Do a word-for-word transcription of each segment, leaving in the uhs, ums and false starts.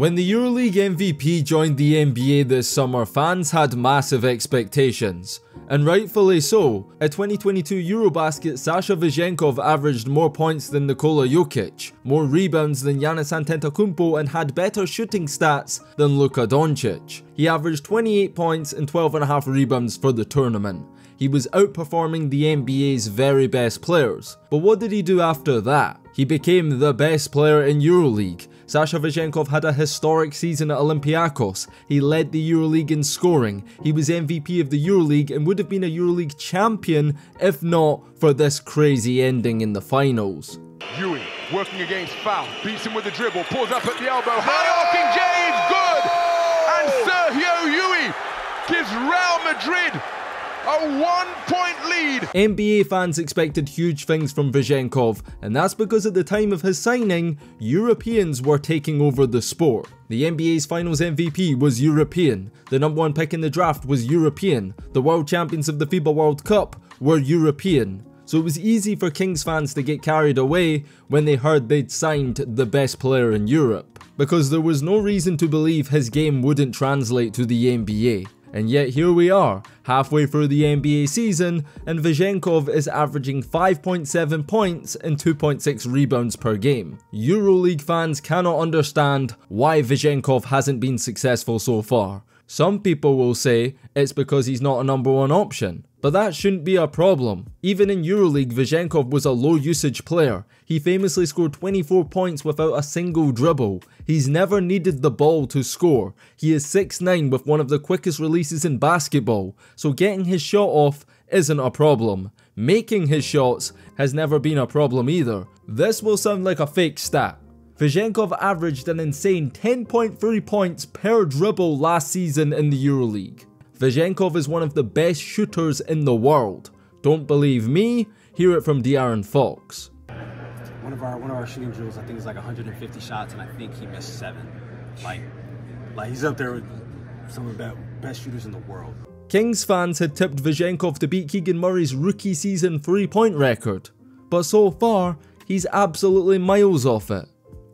When the EuroLeague M V P joined the N B A this summer, fans had massive expectations, and rightfully so. At twenty twenty-two EuroBasket, Sasha Vezenkov averaged more points than Nikola Jokic, more rebounds than Giannis Antetokounmpo, and had better shooting stats than Luka Doncic. He averaged twenty-eight points and twelve and a half rebounds for the tournament. He was outperforming the N B A's very best players. But what did he do after that? He became the best player in EuroLeague. Sasha Vezenkov had a historic season at Olympiakos. He led the EuroLeague in scoring. He was M V P of the EuroLeague and would have been a EuroLeague champion if not for this crazy ending in the finals. Ewing, working against foul, beats him with the dribble, pulls up at the elbow, high arcing James, good! And Sergio Ewing gives Real Madrid a one-point lead! N B A fans expected huge things from Vezenkov, and that's because at the time of his signing, Europeans were taking over the sport. The N B A's Finals M V P was European, the number one pick in the draft was European, the world champions of the FIBA World Cup were European. So it was easy for Kings fans to get carried away when they heard they'd signed the best player in Europe, because there was no reason to believe his game wouldn't translate to the N B A. And yet here we are, halfway through the N B A season, and Vezenkov is averaging five point seven points and two point six rebounds per game. EuroLeague fans cannot understand why Vezenkov hasn't been successful so far. Some people will say it's because he's not a number one option, but that shouldn't be a problem. Even in EuroLeague, Vezenkov was a low usage player. He famously scored twenty-four points without a single dribble. He's never needed the ball to score. He is six nine with one of the quickest releases in basketball, so getting his shot off isn't a problem. Making his shots has never been a problem either. This will sound like a fake stat. Vezenkov averaged an insane ten point three points per dribble last season in the EuroLeague. Vezenkov is one of the best shooters in the world. Don't believe me? Hear it from De'Aaron Fox. One of our one of our shooting drills, I think, is like one hundred fifty shots, and I think he missed seven. Like, like he's up there with some of the best shooters in the world. Kings fans had tipped Vezenkov to beat Keegan Murray's rookie season three-point record, but so far he's absolutely miles off it.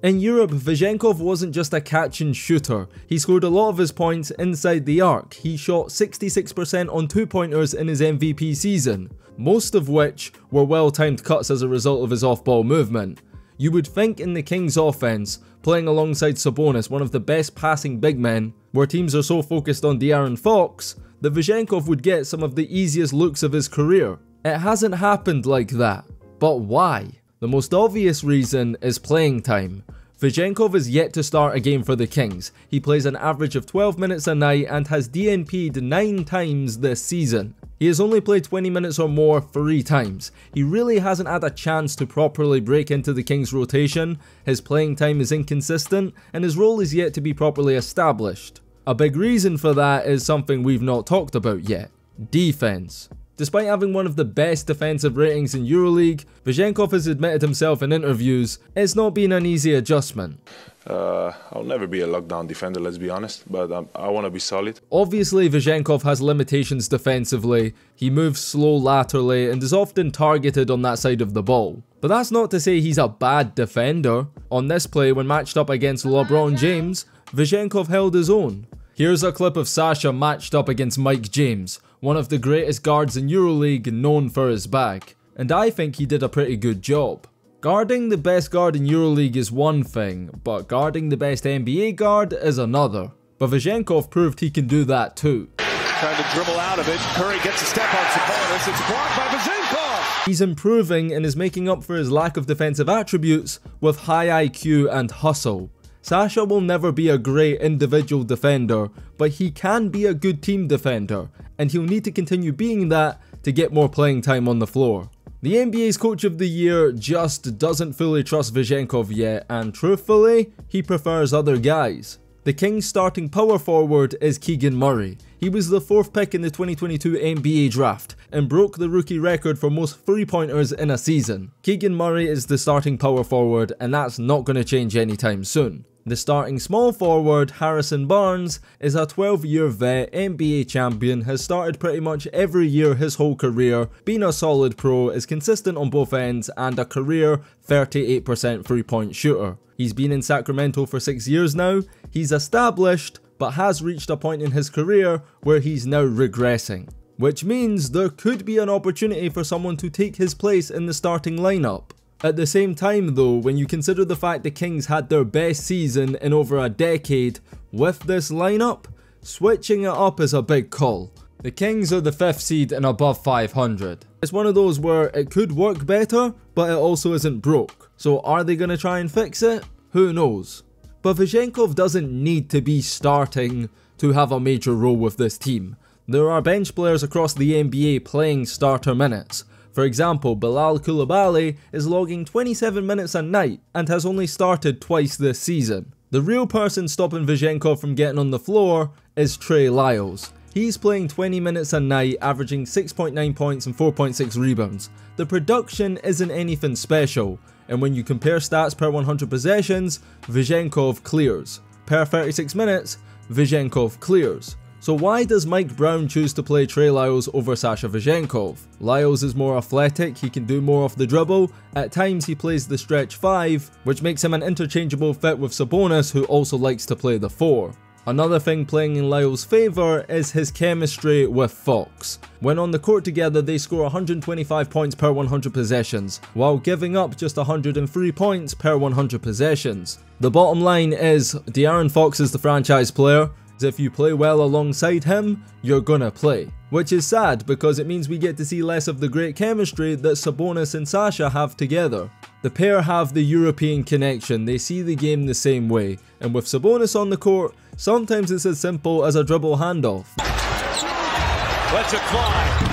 In Europe, Vezenkov wasn't just a catch-and shooter. He scored a lot of his points inside the arc. He shot sixty-six percent on two-pointers in his M V P season, most of which were well-timed cuts as a result of his off-ball movement. You would think in the Kings offense, playing alongside Sabonis, one of the best passing big men, where teams are so focused on De'Aaron Fox, that Vezenkov would get some of the easiest looks of his career. It hasn't happened like that, but why? The most obvious reason is playing time. Vezenkov is yet to start a game for the Kings. He plays an average of twelve minutes a night and has D N P'd nine times this season. He has only played twenty minutes or more three times. He really hasn't had a chance to properly break into the Kings rotation. His playing time is inconsistent and his role is yet to be properly established. A big reason for that is something we've not talked about yet: defense. Despite having one of the best defensive ratings in EuroLeague, Vezenkov has admitted himself in interviews it's not been an easy adjustment. Uh, I'll never be a lockdown defender, let's be honest, but um, I want to be solid. Obviously, Vezenkov has limitations defensively. He moves slow laterally and is often targeted on that side of the ball. But that's not to say he's a bad defender. On this play, when matched up against LeBron James, Vezenkov held his own. Here's a clip of Sasha matched up against Mike James, one of the greatest guards in EuroLeague, known for his back, and I think he did a pretty good job. Guarding the best guard in EuroLeague is one thing, but guarding the best N B A guard is another. But Vezenkov proved he can do that too. Trying to dribble out of it, Curry gets a step on Sabonis, it's blocked by Vezenkov! He's improving and is making up for his lack of defensive attributes with high I Q and hustle. Sasha will never be a great individual defender, but he can be a good team defender, and he'll need to continue being that to get more playing time on the floor. The N B A's Coach of the Year just doesn't fully trust Vezenkov yet, and truthfully, he prefers other guys. The Kings' starting power forward is Keegan Murray. He was the fourth pick in the twenty twenty-two N B A draft and broke the rookie record for most three-pointers in a season. Keegan Murray is the starting power forward, and that's not going to change anytime soon. The starting small forward, Harrison Barnes, is a twelve year vet, N B A champion, has started pretty much every year his whole career, been a solid pro, is consistent on both ends, and a career thirty-eight percent three-point shooter. He's been in Sacramento for six years now, he's established, but has reached a point in his career where he's now regressing. Which means there could be an opportunity for someone to take his place in the starting lineup. At the same time though, when you consider the fact the Kings had their best season in over a decade, with this lineup, switching it up is a big call. The Kings are the fifth seed and above five hundred. It's one of those where it could work better, but it also isn't broke. So are they going to try and fix it? Who knows? But Vezenkov doesn't need to be starting to have a major role with this team. There are bench players across the N B A playing starter minutes. For example, Bilal Koulibaly is logging twenty-seven minutes a night and has only started twice this season. The real person stopping Vezenkov from getting on the floor is Trey Lyles. He's playing twenty minutes a night, averaging six point nine points and four point six rebounds. The production isn't anything special, and when you compare stats per one hundred possessions, Vezenkov clears. Per thirty-six minutes, Vezenkov clears. So why does Mike Brown choose to play Trey Lyles over Sasha Vezenkov? Lyles is more athletic, he can do more off the dribble, at times he plays the stretch five, which makes him an interchangeable fit with Sabonis, who also likes to play the four. Another thing playing in Lyles' favour is his chemistry with Fox. When on the court together, they score one hundred twenty-five points per one hundred possessions, while giving up just one hundred three points per one hundred possessions. The bottom line is, De'Aaron Fox is the franchise player. If you play well alongside him, you're gonna play. Which is sad, because it means we get to see less of the great chemistry that Sabonis and Sasha have together. The pair have the European connection, they see the game the same way, and with Sabonis on the court, sometimes it's as simple as a dribble handoff. Let's apply.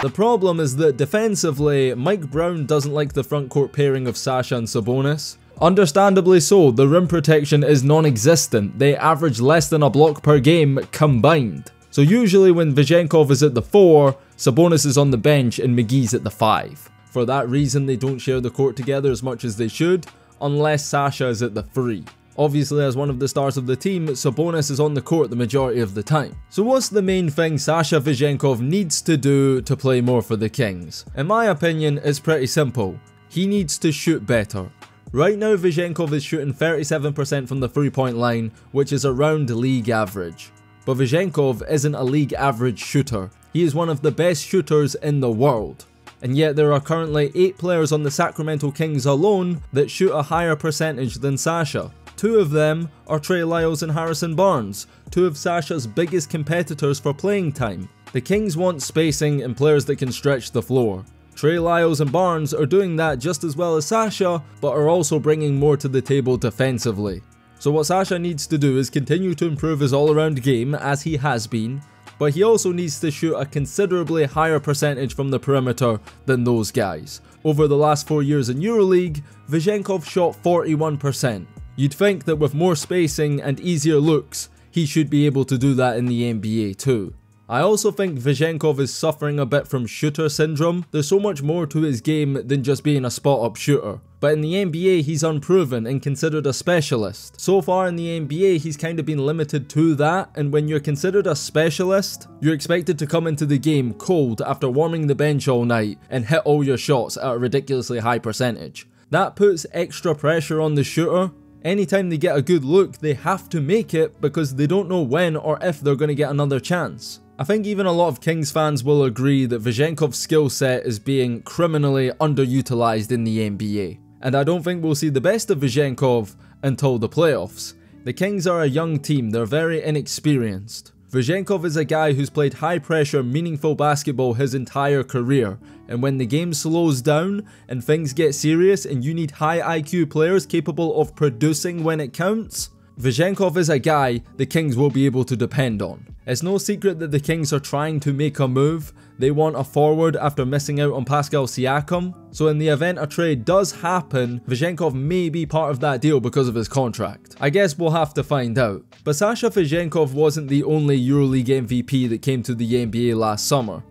The problem is that defensively, Mike Brown doesn't like the front court pairing of Sasha and Sabonis. Understandably so, the rim protection is non-existent, they average less than a block per game combined. So usually when Vezenkov is at the four, Sabonis is on the bench and McGee's at the five. For that reason they don't share the court together as much as they should, unless Sasha is at the three. Obviously as one of the stars of the team, Sabonis is on the court the majority of the time. So what's the main thing Sasha Vezenkov needs to do to play more for the Kings? In my opinion, it's pretty simple. He needs to shoot better. Right now Vezenkov is shooting thirty-seven percent from the three-point line, which is around league average. But Vezenkov isn't a league average shooter, he is one of the best shooters in the world. And yet there are currently eight players on the Sacramento Kings alone that shoot a higher percentage than Sasha. Two of them are Trey Lyles and Harrison Barnes, two of Sasha's biggest competitors for playing time. The Kings want spacing and players that can stretch the floor. Trey Lyles and Barnes are doing that just as well as Sasha, but are also bringing more to the table defensively. So what Sasha needs to do is continue to improve his all-around game, as he has been, but he also needs to shoot a considerably higher percentage from the perimeter than those guys. Over the last four years in EuroLeague, Vezenkov shot forty-one percent. You'd think that with more spacing and easier looks, he should be able to do that in the N B A too. I also think Vezenkov is suffering a bit from shooter syndrome. There's so much more to his game than just being a spot-up shooter. But in the N B A, he's unproven and considered a specialist. So far in the N B A, he's kind of been limited to that, and when you're considered a specialist, you're expected to come into the game cold after warming the bench all night and hit all your shots at a ridiculously high percentage. That puts extra pressure on the shooter. Anytime they get a good look, they have to make it because they don't know when or if they're going to get another chance. I think even a lot of Kings fans will agree that Vezenkov's skill set is being criminally underutilized in the N B A, and I don't think we'll see the best of Vezenkov until the playoffs. The Kings are a young team, they're very inexperienced. Vezenkov is a guy who's played high pressure, meaningful basketball his entire career, and when the game slows down and things get serious and you need high I Q players capable of producing when it counts, Vezenkov is a guy the Kings will be able to depend on. It's no secret that the Kings are trying to make a move. They want a forward after missing out on Pascal Siakam. So in the event a trade does happen, Vezenkov may be part of that deal because of his contract. I guess we'll have to find out. But Sasha Vezenkov wasn't the only EuroLeague M V P that came to the N B A last summer.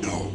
No,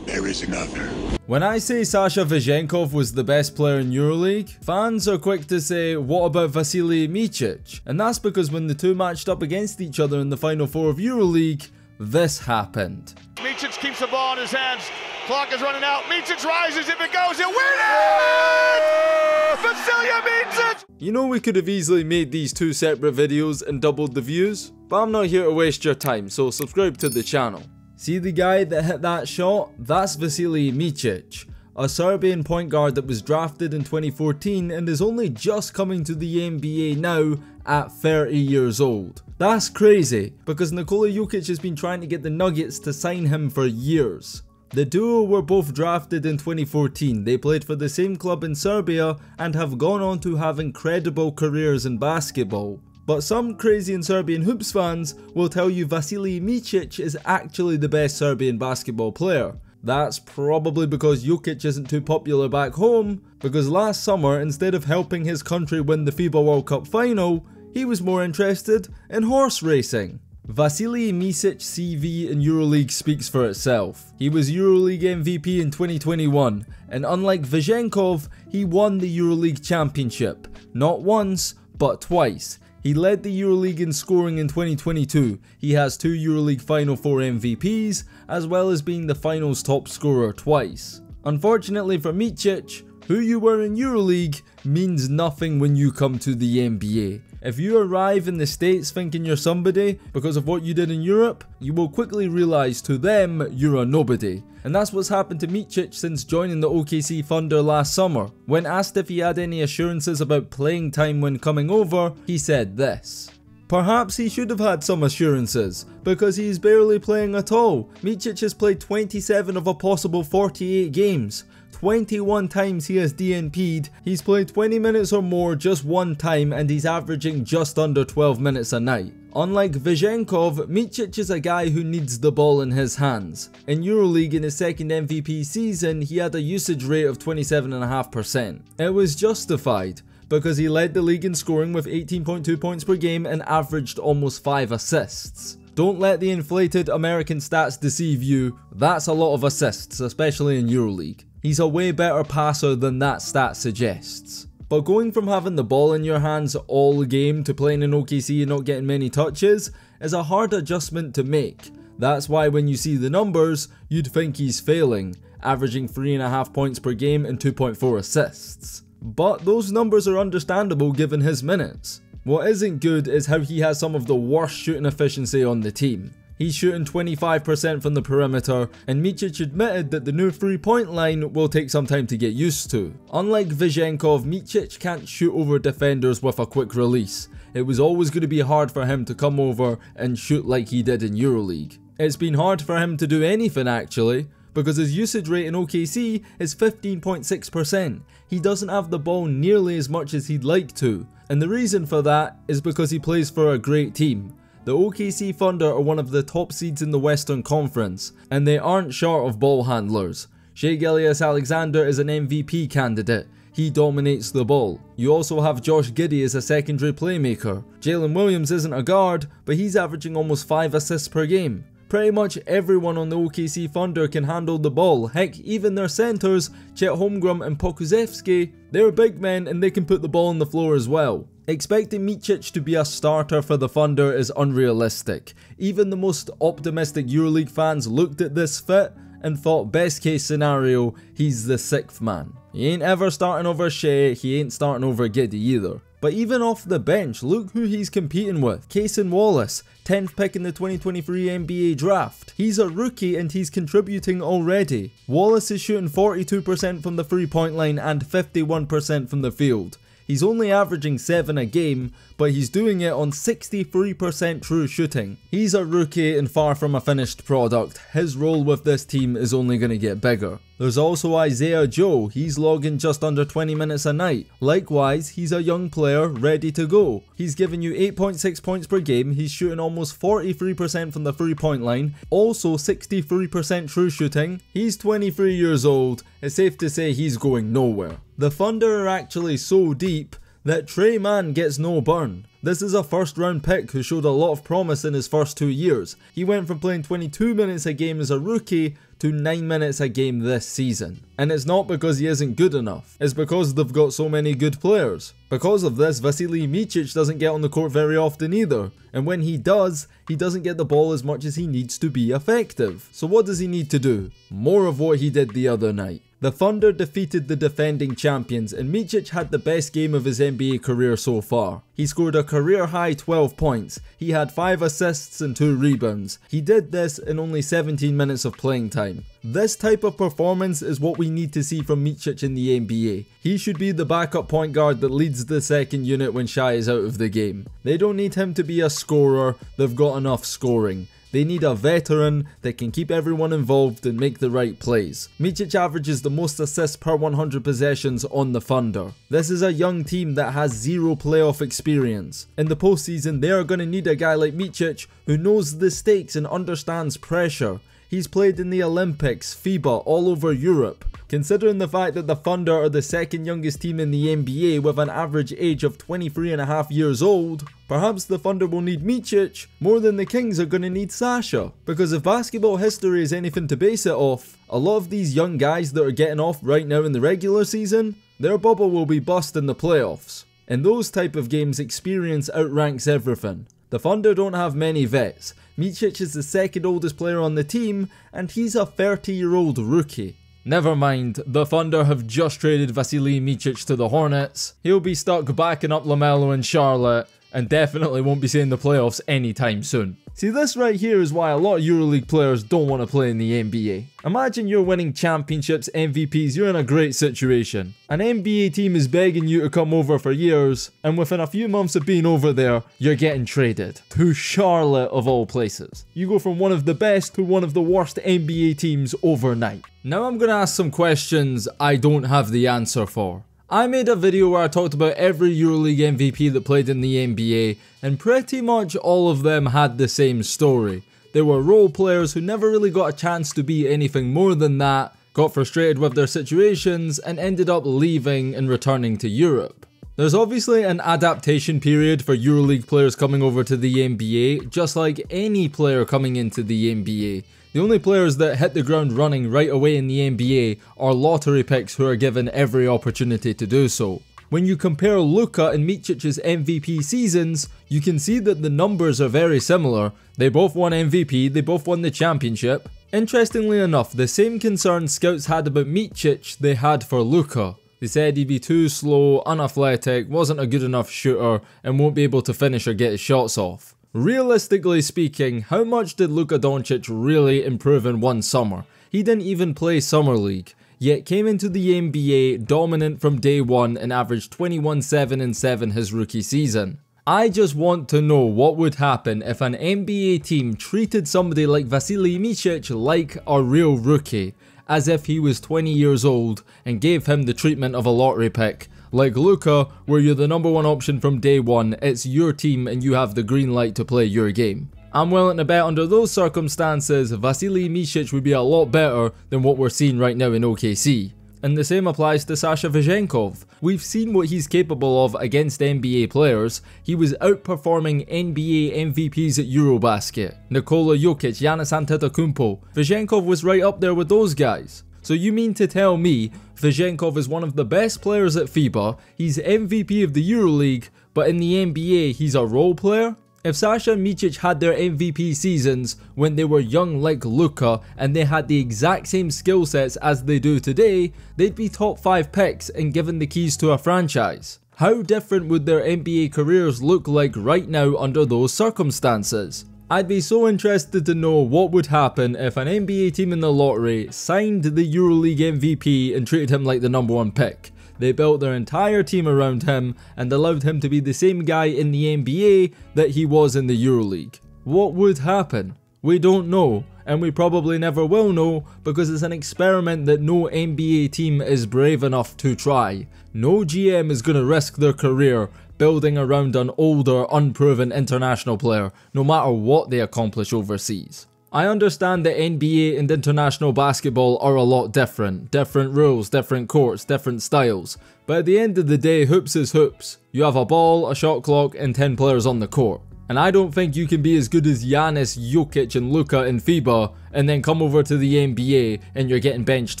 there everything out there. When I say Sasha Vezenkov was the best player in EuroLeague, fans are quick to say, what about Vasilije Micic? And that's because when the two matched up against each other in the Final Four of EuroLeague, this happened. Micic keeps the ball in his hands. Clock is running out. Micic rises. If it goes, it wins it! Vasilije Micic! You know, we could have easily made these two separate videos and doubled the views, but I'm not here to waste your time, so subscribe to the channel. See the guy that hit that shot? That's Vasilije Micic, a Serbian point guard that was drafted in twenty fourteen and is only just coming to the N B A now at thirty years old. That's crazy, because Nikola Jokic has been trying to get the Nuggets to sign him for years. The duo were both drafted in twenty fourteen, they played for the same club in Serbia and have gone on to have incredible careers in basketball. But some crazy and Serbian hoops fans will tell you Vasilije Micic is actually the best Serbian basketball player. That's probably because Jokic isn't too popular back home, because last summer, instead of helping his country win the FIBA World Cup final, he was more interested in horse racing. Vasilije Micic C V in EuroLeague speaks for itself. He was EuroLeague M V P in twenty twenty-one, and unlike Vezenkov, he won the EuroLeague championship, not once, but twice. He led the EuroLeague in scoring in twenty twenty-two, he has two EuroLeague Final Four M V Ps, as well as being the finals top scorer twice. Unfortunately for Micic, who you were in EuroLeague means nothing when you come to the N B A. If you arrive in the States thinking you're somebody because of what you did in Europe, you will quickly realise to them you're a nobody. And that's what's happened to Micic since joining the O K C Thunder last summer. When asked if he had any assurances about playing time when coming over, he said this. Perhaps he should have had some assurances, because he is barely playing at all. Micic has played twenty-seven of a possible forty-eight games. twenty-one times he has D N P'd, he's played twenty minutes or more just one time and he's averaging just under twelve minutes a night. Unlike Vezenkov, Micic is a guy who needs the ball in his hands. In EuroLeague in his second M V P season, he had a usage rate of twenty-seven point five percent. It was justified, because he led the league in scoring with eighteen point two points per game and averaged almost five assists. Don't let the inflated American stats deceive you, that's a lot of assists, especially in EuroLeague. He's a way better passer than that stat suggests. But going from having the ball in your hands all game to playing in O K C and not getting many touches is a hard adjustment to make. That's why when you see the numbers, you'd think he's failing, averaging three point five points per game and two point four assists. But those numbers are understandable given his minutes. What isn't good is how he has some of the worst shooting efficiency on the team. He's shooting twenty-five percent from the perimeter, and Micic admitted that the new three-point line will take some time to get used to. Unlike Vezenkov, Micic can't shoot over defenders with a quick release. It was always going to be hard for him to come over and shoot like he did in EuroLeague. It's been hard for him to do anything actually, because his usage rate in O K C is fifteen point six percent. He doesn't have the ball nearly as much as he'd like to, and the reason for that is because he plays for a great team. The O K C Thunder are one of the top seeds in the Western Conference, and they aren't short of ball handlers. Shai Gilgeous-Alexander is an M V P candidate, he dominates the ball. You also have Josh Giddey as a secondary playmaker. Jaylen Williams isn't a guard, but he's averaging almost five assists per game. Pretty much everyone on the O K C Thunder can handle the ball, heck even their centres, Chet Holmgren and Pokuzewski, they're big men and they can put the ball on the floor as well. Expecting Micic to be a starter for the Thunder is unrealistic. Even the most optimistic EuroLeague fans looked at this fit and thought best case scenario, he's the sixth man. He ain't ever starting over Shea, he ain't starting over Giddey either. But even off the bench, look who he's competing with. Kasen Wallace, tenth pick in the twenty twenty-three N B A draft. He's a rookie and he's contributing already. Wallace is shooting forty-two percent from the three-point line and fifty-one percent from the field. He's only averaging seven a game, but he's doing it on sixty-three percent true shooting. He's a rookie and far from a finished product. His role with this team is only going to get bigger. There's also Isaiah Joe, he's logging just under twenty minutes a night. Likewise, he's a young player ready to go. He's giving you eight point six points per game, he's shooting almost forty-three percent from the three-point line, also sixty-three percent true shooting. He's twenty-three years old, it's safe to say he's going nowhere. The Thunder are actually so deep that Trey Mann gets no burn. This is a first round pick who showed a lot of promise in his first two years. He went from playing twenty-two minutes a game as a rookie to nine minutes a game this season. And it's not because he isn't good enough, it's because they've got so many good players. Because of this, Vasilije Micic doesn't get on the court very often either, and when he does, he doesn't get the ball as much as he needs to be effective. So what does he need to do? More of what he did the other night. The Thunder defeated the defending champions, and Micic had the best game of his N B A career so far. He scored a career-high twelve points, he had five assists and two rebounds. He did this in only seventeen minutes of playing time. This type of performance is what we need to see from Micic in the N B A. He should be the backup point guard that leads the second unit when Shai is out of the game. They don't need him to be a scorer, they've got enough scoring. They need a veteran that can keep everyone involved and make the right plays. Micic averages the most assists per one hundred possessions on the Thunder. This is a young team that has zero playoff experience. In the postseason, they are going to need a guy like Micic who knows the stakes and understands pressure. He's played in the Olympics, FIBA, all over Europe. Considering the fact that the Thunder are the second youngest team in the N B A with an average age of twenty-three and a half years old, perhaps the Thunder will need Micic more than the Kings are going to need Sasha. Because if basketball history is anything to base it off, a lot of these young guys that are getting off right now in the regular season, their bubble will be bust in the playoffs. In those type of games, experience outranks everything. The Thunder don't have many vets. Micic is the second oldest player on the team, and he's a thirty year old rookie. Never mind, the Thunder have just traded Vasilije Micic to the Hornets. He'll be stuck backing up LaMelo in Charlotte, and definitely won't be seeing the playoffs anytime soon. See, this right here is why a lot of EuroLeague players don't want to play in the N B A. Imagine you're winning championships, M V Ps, you're in a great situation. An N B A team is begging you to come over for years, and within a few months of being over there, you're getting traded. To Charlotte of all places. You go from one of the best to one of the worst N B A teams overnight. Now I'm going to ask some questions I don't have the answer for. I made a video where I talked about every EuroLeague M V P that played in the N B A, and pretty much all of them had the same story. They were role players who never really got a chance to be anything more than that, got frustrated with their situations, and ended up leaving and returning to Europe. There's obviously an adaptation period for EuroLeague players coming over to the N B A, just like any player coming into the N B A. The only players that hit the ground running right away in the N B A are lottery picks who are given every opportunity to do so. When you compare Luka and Micic's M V P seasons, you can see that the numbers are very similar. They both won M V P, they both won the championship. Interestingly enough, the same concerns scouts had about Micic they had for Luka. They said he'd be too slow, unathletic, wasn't a good enough shooter, and won't be able to finish or get his shots off. Realistically speaking, how much did Luka Doncic really improve in one summer? He didn't even play Summer League, yet came into the N B A dominant from day one and averaged twenty-one, seven, and seven his rookie season. I just want to know what would happen if an N B A team treated somebody like Vasilije Micic like a real rookie, as if he was twenty years old and gave him the treatment of a lottery pick. Like Luka, where you're the number one option from day one, it's your team and you have the green light to play your game. I'm willing to bet under those circumstances, Vasilije Micic would be a lot better than what we're seeing right now in O K C. And the same applies to Sasha Vezenkov. We've seen what he's capable of against N B A players. He was outperforming N B A M V Ps at EuroBasket. Nikola Jokic, Giannis Antetokounmpo. Vezenkov was right up there with those guys. So you mean to tell me Vezenkov is one of the best players at FIBA, he's M V P of the EuroLeague, but in the N B A he's a role player? If Sasha and Micic had their M V P seasons when they were young like Luka and they had the exact same skill sets as they do today, they'd be top five picks and given the keys to a franchise. How different would their N B A careers look like right now under those circumstances? I'd be so interested to know what would happen if an N B A team in the lottery signed the EuroLeague M V P and treated him like the number one pick. They built their entire team around him and allowed him to be the same guy in the N B A that he was in the EuroLeague. What would happen? We don't know, and we probably never will know because it's an experiment that no N B A team is brave enough to try. No G M is going to risk their career building around an older, unproven international player, no matter what they accomplish overseas. I understand that N B A and international basketball are a lot different. Different rules, different courts, different styles. But at the end of the day, hoops is hoops. You have a ball, a shot clock, and ten players on the court. And I don't think you can be as good as Giannis, Jokic and Luka in FIBA and then come over to the N B A and you're getting benched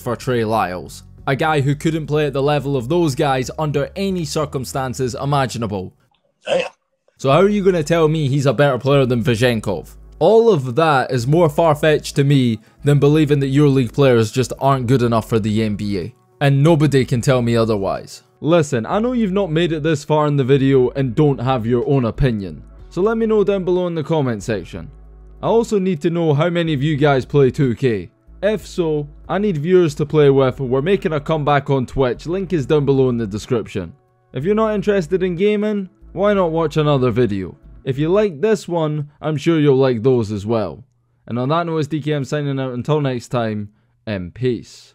for Trey Lyles. A guy who couldn't play at the level of those guys under any circumstances imaginable. Damn. So how are you going to tell me he's a better player than Vezenkov? All of that is more far-fetched to me than believing that EuroLeague players just aren't good enough for the N B A. And nobody can tell me otherwise. Listen, I know you've not made it this far in the video and don't have your own opinion. So let me know down below in the comment section. I also need to know how many of you guys play two K. If so, I need viewers to play with. We're making a comeback on Twitch, link is down below in the description. If you're not interested in gaming, why not watch another video? If you like this one, I'm sure you'll like those as well. And on that note, it's D K M signing out until next time, and peace.